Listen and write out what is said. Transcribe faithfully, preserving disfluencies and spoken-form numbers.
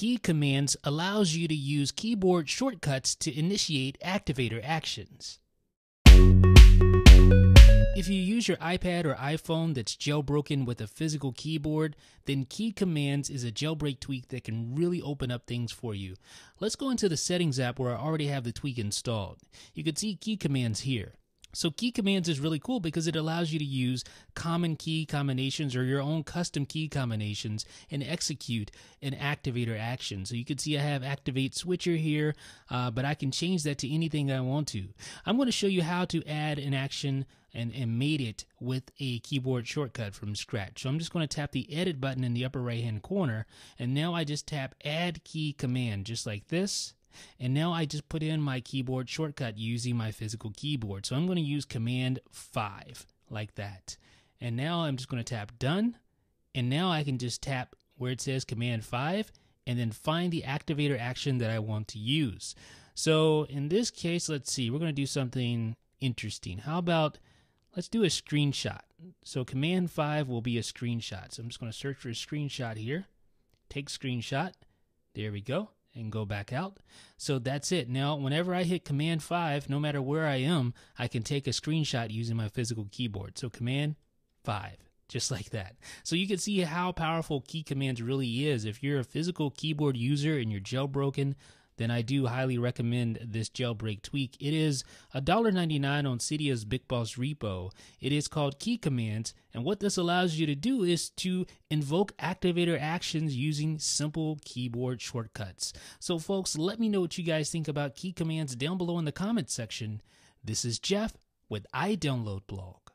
Key Commands allows you to use keyboard shortcuts to initiate activator actions. If you use your iPad or iPhone that's jailbroken with a physical keyboard, then Key Commands is a jailbreak tweak that can really open up things for you. Let's go into the Settings app where I already have the tweak installed. You can see Key Commands here. So Key Commands is really cool because it allows you to use common key combinations or your own custom key combinations and execute an activator action. So you can see I have activate switcher here, uh, but I can change that to anything I want to. I'm going to show you how to add an action and, and made it with a keyboard shortcut from scratch. So I'm just going to tap the edit button in the upper right hand corner, and now I just tap add key command just like this. And now I just put in my keyboard shortcut using my physical keyboard. So I'm going to use Command five like that. And now I'm just going to tap Done. And now I can just tap where it says Command five and then find the activator action that I want to use. So in this case, let's see, we're going to do something interesting. How about, let's do a screenshot. So Command five will be a screenshot. So I'm just going to search for a screenshot here. Take screenshot. There we go. And go back out. So that's it. Now, whenever I hit Command five, no matter where I am, I can take a screenshot using my physical keyboard. So Command five, just like that. So you can see how powerful Key Commands really is. If you're a physical keyboard user and you're jailbroken, then I do highly recommend this jailbreak tweak. It is a dollar ninety-nine on Cydia's Big Boss Repo. It is called Key Commands, and what this allows you to do is to invoke activator actions using simple keyboard shortcuts. So folks, let me know what you guys think about Key Commands down below in the comments section. This is Jeff with iDownloadBlog.